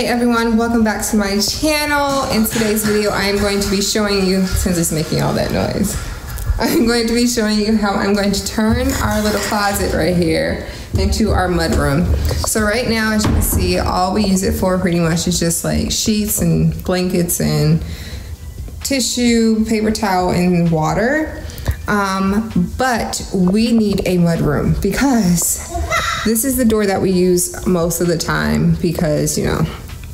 Hey everyone, welcome back to my channel. In today's video, I am going to be showing you, since it's making all that noise, I'm going to be showing you how I'm going to turn our little closet right here into our mudroom. So right now, as you can see, all we use it for pretty much is just like sheets and blankets and tissue, paper towel, and water. But we need a mudroom because this is the door that we use most of the time because, you know,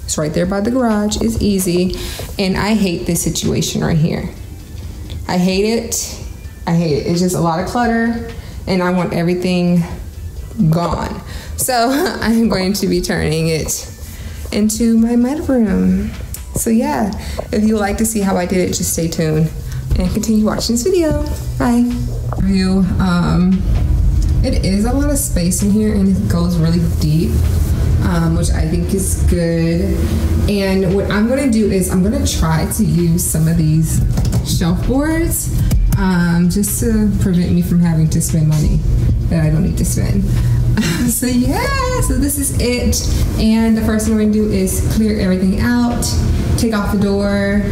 it's right there by the garage, it's easy. And I hate this situation right here. I hate it. It's just a lot of clutter and I want everything gone. So I'm going to be turning it into my mudroom. So yeah, if you would like to see how I did it, just stay tuned and continue watching this video. Bye. It is a lot of space in here and it goes really deep, which I think is good. And what I'm gonna do is I'm gonna try to use some of these shelf boards just to prevent me from having to spend money that I don't need to spend. So yeah, so this is it. And the first thing I'm gonna do is clear everything out, take off the door,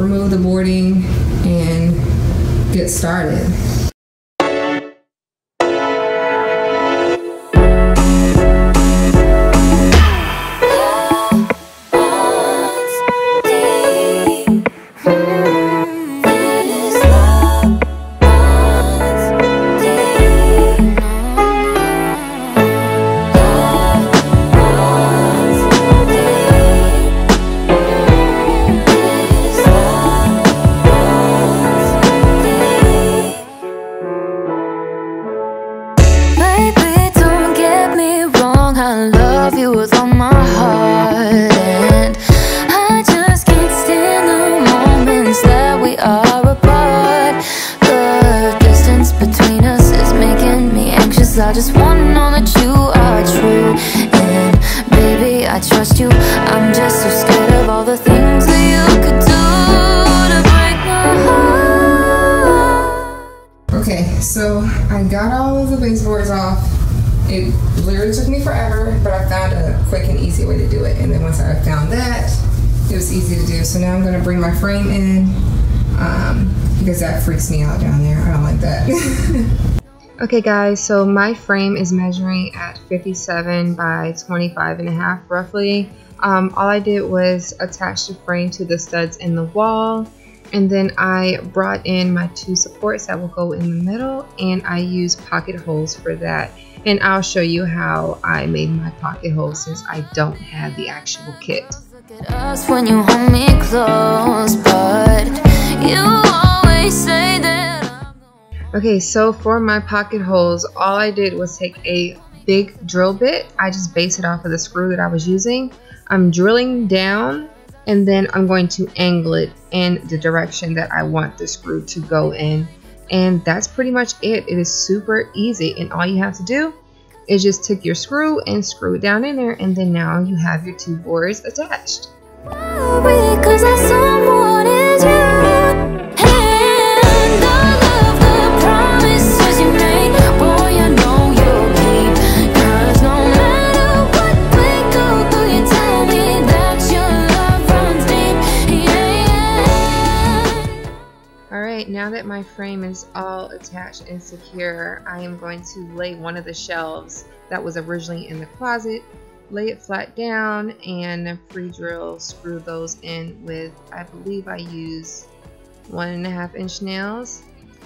remove the boarding, and get started. I just wanna know that you are true, and baby, I trust you. I'm just so scared of all the things that you could do to break my heart. Okay, so I got all of the baseboards off. It literally took me forever, but I found a quick and easy way to do it. And then once I found that, it was easy to do. So now I'm gonna bring my frame in because that freaks me out down there. I don't like that. Okay guys, so my frame is measuring at 57 by 25 and a half roughly. All I did was attach the frame to the studs in the wall, and then I brought in my two supports that will go in the middle, and I used pocket holes for that. And I'll show you how I made my pocket holes since I don't have the actual kit. Look at us when you hold me close, but you always say that. Okay, so for my pocket holes, all I did was take a big drill bit. I just based it off of the screw that I was using. I'm drilling down, and then I'm going to angle it in the direction that I want the screw to go in. And that's pretty much it. It is super easy, and all you have to do is just take your screw and screw it down in there, and then now you have your two boards attached. Now that my frame is all attached and secure, I am going to lay one of the shelves that was originally in the closet, lay it flat down, and pre-drill screw those in with, I believe I used 1.5 inch nails.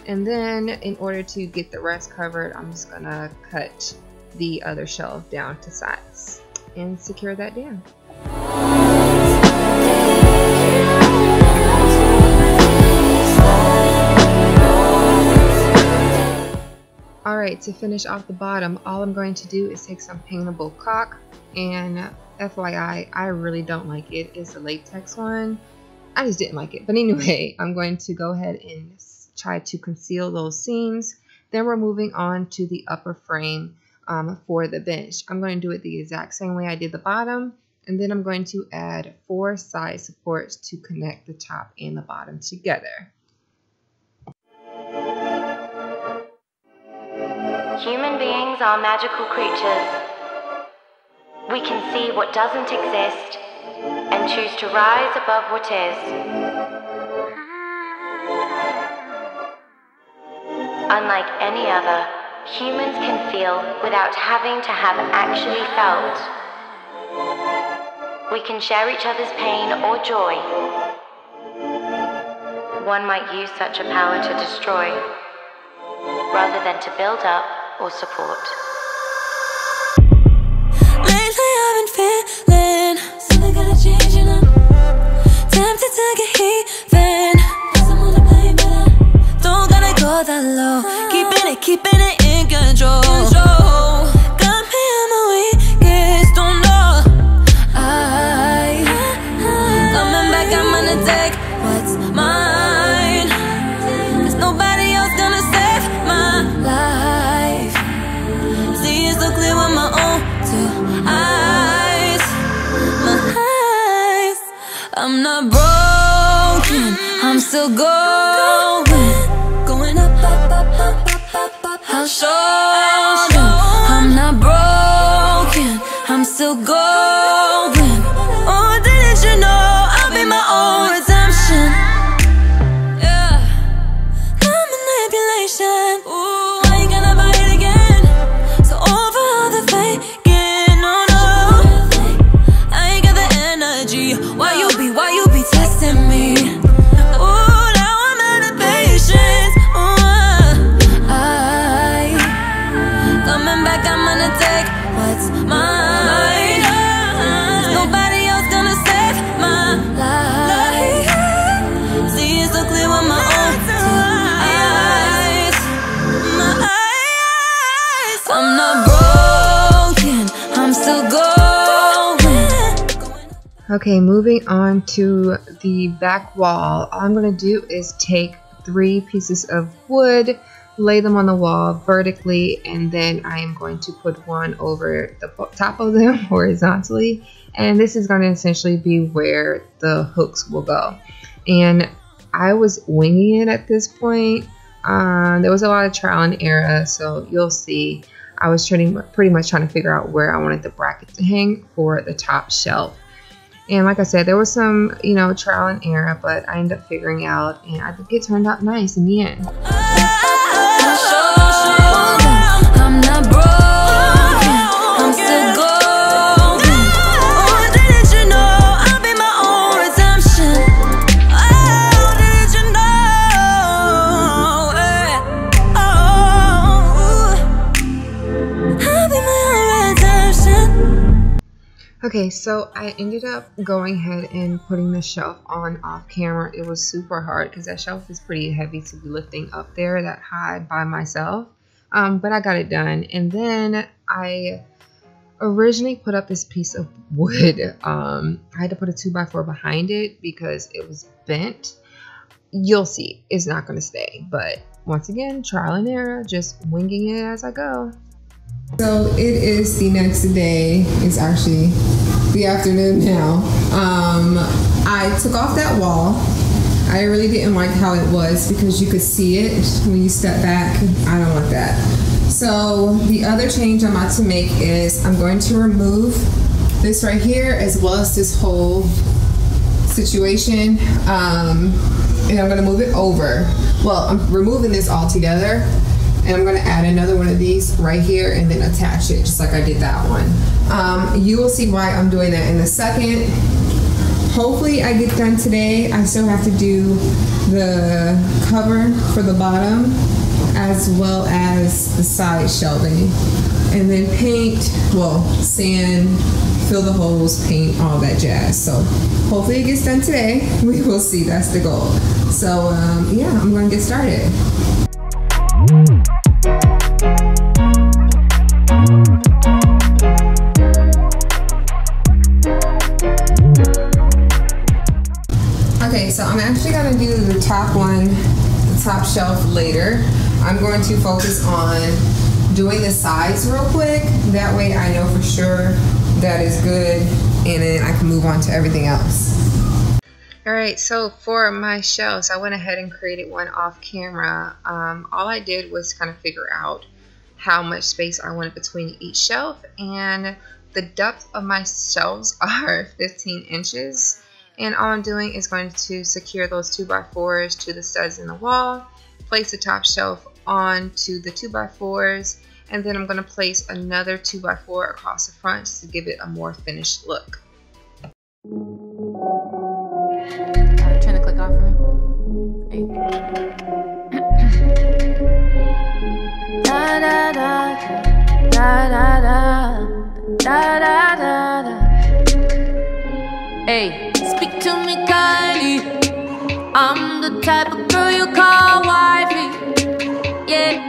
And then in order to get the rest covered, I'm just gonna cut the other shelf down to size and secure that down. Alright, to finish off the bottom, all I'm going to do is take some paintable caulk, and FYI, I really don't like it. It's a latex one. I just didn't like it. But anyway, I'm going to go ahead and try to conceal those seams. Then we're moving on to the upper frame for the bench. I'm going to do it the exact same way I did the bottom, and then I'm going to add 4 side supports to connect the top and the bottom together. Human beings are magical creatures. We can see what doesn't exist and choose to rise above what is. Unlike any other, humans can feel without having to have actually felt. We can share each other's pain or joy. One might use such a power to destroy, rather than to build up or support. Lately I've been feeling something gotta change, and I'm tempted to get even, 'cause I wanna play better. Don't gotta go that low, keeping it in control. Got me on my weakest, don't know. I'm coming back, I'm gonna take what's mine, 'cause nobody else gonna save my life. See it so clear with my own two eyes. My eyes, I'm not broken, I'm still going up, up, up, up, up. I'll show them I'm not broken, I'm still going. Oh, didn't you know I'll be my own redemption? Yeah, no manipulation. Ooh, I ain't gonna buy it again. So over all the faking, no, no, I ain't got the energy. Why you be testing me? Ooh, now I'm out of patience. Coming back, I'm gonna take what's mine. Nobody else gonna save my life. See it so clear with my own eyes. My eyes. I'm not broken, I'm still going. Okay, moving on to the back wall. All I'm gonna do is take 3 pieces of wood, lay them on the wall vertically, and then I am going to put one over the top of them horizontally, and this is going to essentially be where the hooks will go. And I was winging it at this point. There was a lot of trial and error, so you'll see I was pretty much trying to figure out where I wanted the bracket to hang for the top shelf. And like I said, there was some, you know, trial and error, but I ended up figuring out, and I think it turned out nice in the end. Okay, so I ended up going ahead and putting the shelf on off camera. It was super hard because that shelf is pretty heavy to be lifting up there that high by myself, but I got it done. And then I originally put up this piece of wood. I had to put a 2x4 behind it because it was bent. You'll see, it's not going to stay, but once again, trial and error, just winging it as I go. So it is the next day. It's actually the afternoon now. I took off that wall. I really didn't like how it was because you could see it when you step back. I don't like that. So the other change I'm about to make is I'm going to remove this right here as well as this whole situation. And I'm gonna move it over. Well, I'm removing this all together. And I'm going to add another one of these right here and then attach it just like I did that one. You will see why I'm doing that in a second. Hopefully I get done today. I still have to do the cover for the bottom as well as the side shelving. And then paint, well, sand, fill the holes, paint, all that jazz. So hopefully it gets done today. We will see. That's the goal. So yeah, I'm going to get started. Okay, so I'm actually going to do the top one, the top shelf later. I'm going to focus on doing the sides real quick. That way I know for sure that is good, and then I can move on to everything else. Alright, so for my shelves, I went ahead and created one off camera. All I did was kind of figure out how much space I wanted between each shelf, and the depth of my shelves are 15 inches. And all I'm doing is going to secure those 2x4s to the studs in the wall, place the top shelf onto the 2x4s, and then I'm going to place another 2x4 across the front just to give it a more finished look. Are you trying to click off for me? Da da da da da da da da da da. Hey, speak to me kindly. I'm the type of girl you call wifey. Yeah,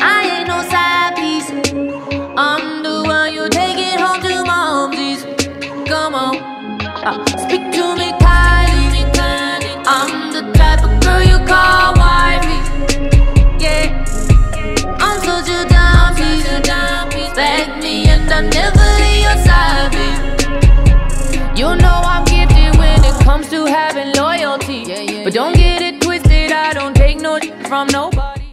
I ain't no side piece. I'm the one you take it home to momsies. Come on, speak to me kindly. I'm the type of girl you call wifey. Yeah, I'm such a dime piece. Back me and I'll never leave your side piece. You know I'm gifted when it comes to having loyalty, yeah, yeah, but don't get it twisted, I don't take no from nobody.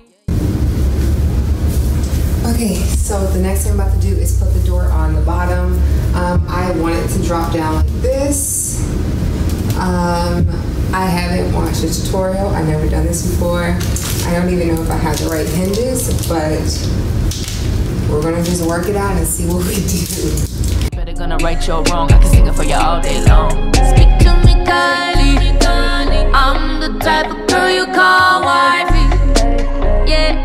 Okay, so the next thing I'm about to do is put the door on the bottom. I want it to drop down like this. I haven't watched a tutorial, I've never done this before. I don't even know if I have the right hinges, but we're gonna just work it out and see what we do. Gonna right your wrong, I can sing it for you all day long. Speak to me kindly, I'm the type of girl you call wifey. Yeah,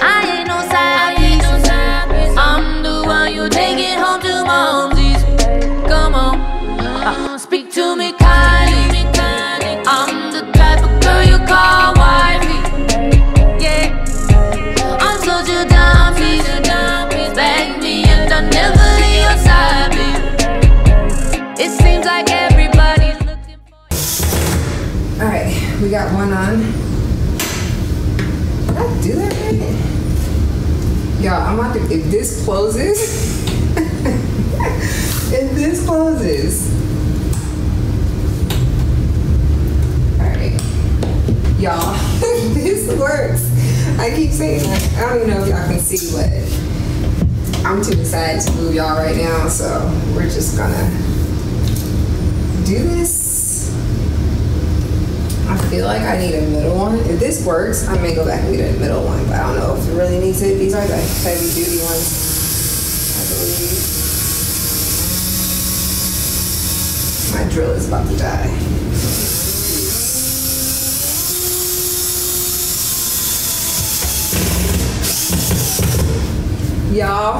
I ain't no side piece. I'm the one you take it home to momsies. Come on, speak to me kindly. I'm the type of girl you call wifey. Yeah, I'm such a dime piece. Bag me and I'll never. It seems like everybody's looking for. Alright, we got one on. Did I do that right? Y'all, I'm about to, if this closes, if this closes. Alright. Y'all, this works. I keep saying that. Like, I don't even know if y'all can see, but I'm too excited to move y'all right now, so we're just gonna do this. I feel like I need a middle one. If this works, I may go back and get a middle one, but I don't know if it really needs it. These are the heavy duty ones, I believe. My drill is about to die. Y'all,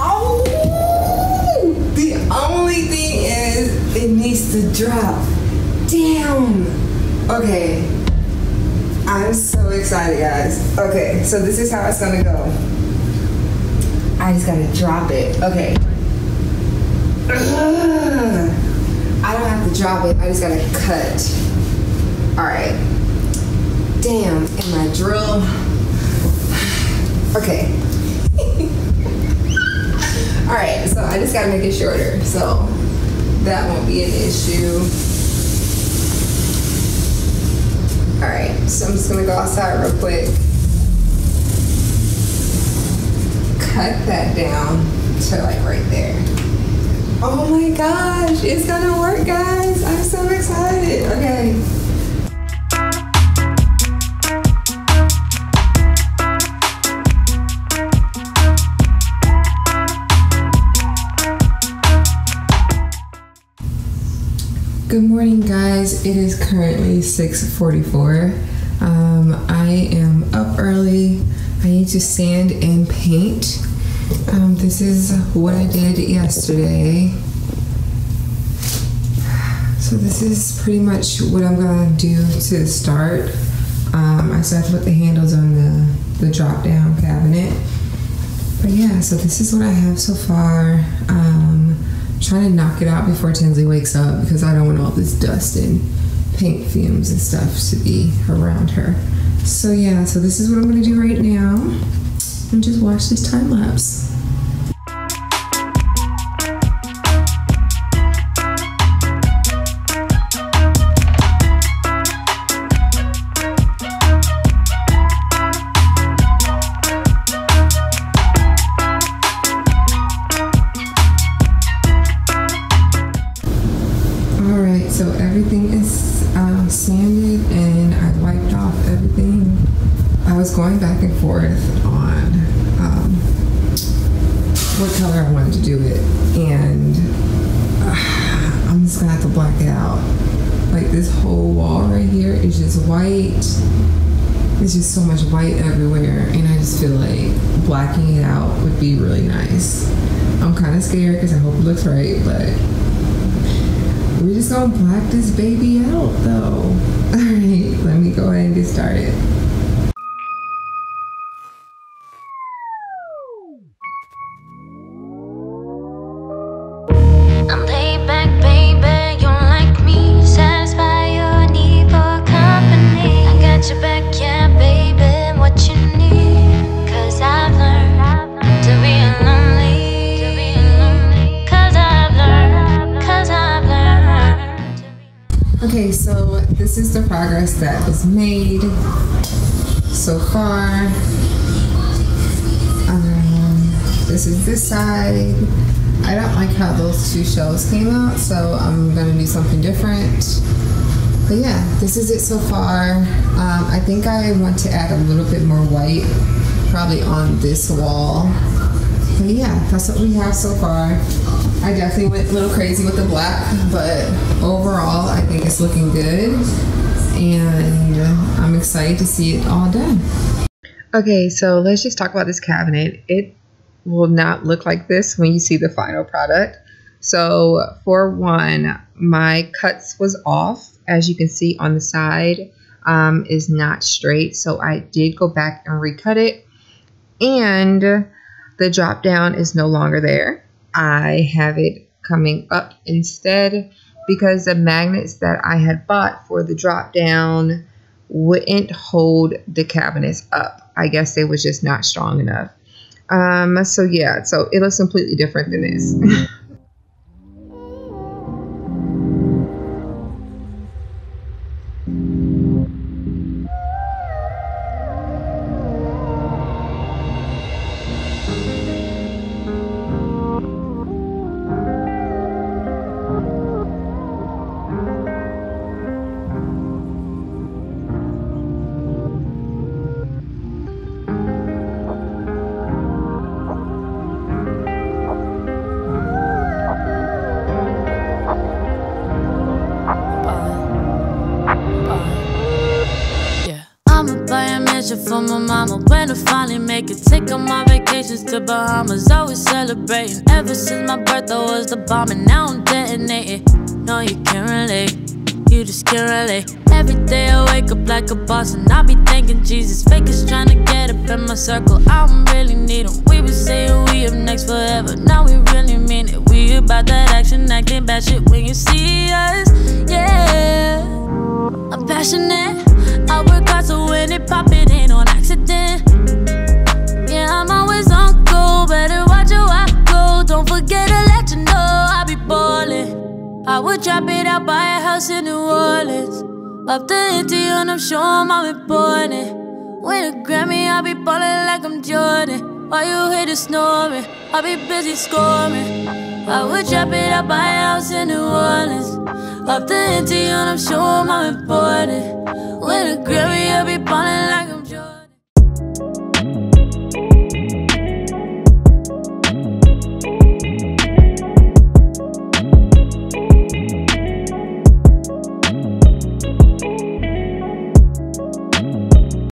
oh, the only thing is it needs to drop down. Okay, I'm so excited, guys. Okay, so this is how it's gonna go. I just gotta drop it. Okay. Ugh. I don't have to drop it, I just gotta cut. All right, damn, and my drill. Okay. All right, so I just gotta make it shorter, so that won't be an issue. All right, so I'm just gonna go outside real quick. Cut that down to like right there. Oh my gosh, it's gonna work, guys. I'm so excited, okay. Good morning, guys. It is currently 6:44. I am up early. I need to sand and paint. This is what I did yesterday. So this is pretty much what I'm gonna do to start. I still have to put the handles on the drop down cabinet. But yeah, so this is what I have so far. Trying to knock it out before Tinsley wakes up because I don't want all this dust and paint fumes and stuff to be around her. So yeah, so this is what I'm gonna do right now and just watch this time lapse. So everything is sanded, and I wiped off everything. I was going back and forth on what color I wanted to do it, and I'm just gonna have to black it out. Like this whole wall right here is just white. There's just so much white everywhere, and I just feel like blacking it out would be really nice. I'm kind of scared because I hope it looks right, but we're just gonna black this baby out though. All right, let me go ahead and get started. Okay, so this is the progress that was made so far. This is this side. I don't like how those two shelves came out, so I'm gonna do something different. But yeah, this is it so far. I think I want to add a little bit more white, probably on this wall. But yeah, that's what we have so far. I definitely went a little crazy with the black, but overall I think it's looking good, and I'm excited to see it all done. Okay, so let's just talk about this cabinet. It will not look like this when you see the final product. So for one, my cuts was off. As you can see on the side is not straight, so I did go back and recut it, and the drop down is no longer there. I have it coming up instead because the magnets that I had bought for the drop down wouldn't hold the cabinets up. I guess they was just not strong enough. So yeah, so it looks completely different than this. For my mama, when I finally make it, take on my vacations to Bahamas, always celebrating. Ever since my birth, I was the bomb, and now I'm detonating. No, you can't relate, you just can't relate. Every day I wake up like a boss, and I be thanking Jesus. Fake is trying to get up in my circle, I don't really need them. We been saying we up next forever, now we really mean it. We about that action, acting bad shit when you see us, yeah. I'm passionate, I work hard so when it pop it ain't on accident. Yeah, I'm always on go, better watch how I go. Don't forget to let you know I be ballin'. I would drop it out, buy a house in New Orleans, up the Indy, and I'm sure I'm important. Win a Grammy, I be ballin' like I'm Jordan. While you hear the snoring, I be busy scoring. I would drop it out, buy a house in New Orleans, up the Indy, and I'm sure I'm important. With a Grammy, I'll be ballin' like